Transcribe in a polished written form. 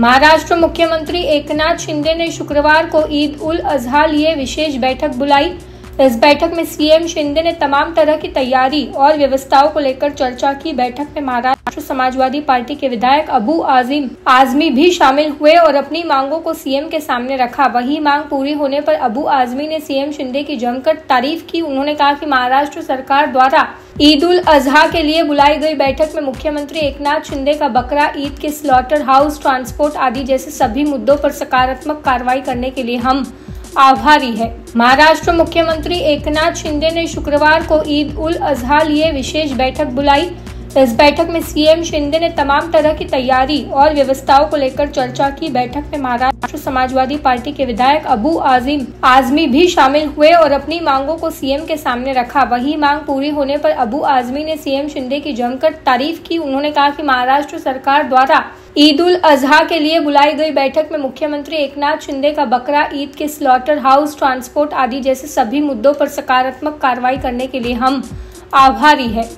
महाराष्ट्र मुख्यमंत्री एकनाथ शिंदे ने शुक्रवार को ईद उल अजहा लिए विशेष बैठक बुलाई। इस बैठक में सीएम शिंदे ने तमाम तरह की तैयारी और व्यवस्थाओं को लेकर चर्चा की। बैठक में महाराष्ट्र समाजवादी पार्टी के विधायक अबू आसिम आजमी भी शामिल हुए और अपनी मांगों को सीएम के सामने रखा। वही मांग पूरी होने पर अबू आजमी ने सीएम शिंदे की जमकर तारीफ की। उन्होंने कहा कि महाराष्ट्र सरकार द्वारा ईद उल अजहा के लिए बुलाई गई बैठक में मुख्यमंत्री एकनाथ शिंदे का बकरा ईद के स्लॉटर हाउस, ट्रांसपोर्ट आदि जैसे सभी मुद्दों पर सकारात्मक कार्रवाई करने के लिए हम आभारी है। महाराष्ट्र मुख्यमंत्री एकनाथ शिंदे ने शुक्रवार को ईद उल अजहा लिए विशेष बैठक बुलाई। इस बैठक में सीएम शिंदे ने तमाम तरह की तैयारी और व्यवस्थाओं को लेकर चर्चा की। बैठक में महाराष्ट्र समाजवादी पार्टी के विधायक अबू आसिम आजमी भी शामिल हुए और अपनी मांगों को सीएम के सामने रखा। वही मांग पूरी होने पर अबू आजमी ने सीएम शिंदे की जमकर तारीफ की। उन्होंने कहा कि महाराष्ट्र सरकार द्वारा ईद उल अजहा के लिए बुलाई गई बैठक में मुख्यमंत्री एकनाथ शिंदे का बकरा ईद के स्लॉटर हाउस, ट्रांसपोर्ट आदि जैसे सभी मुद्दों पर सकारात्मक कार्रवाई करने के लिए हम आभारी है।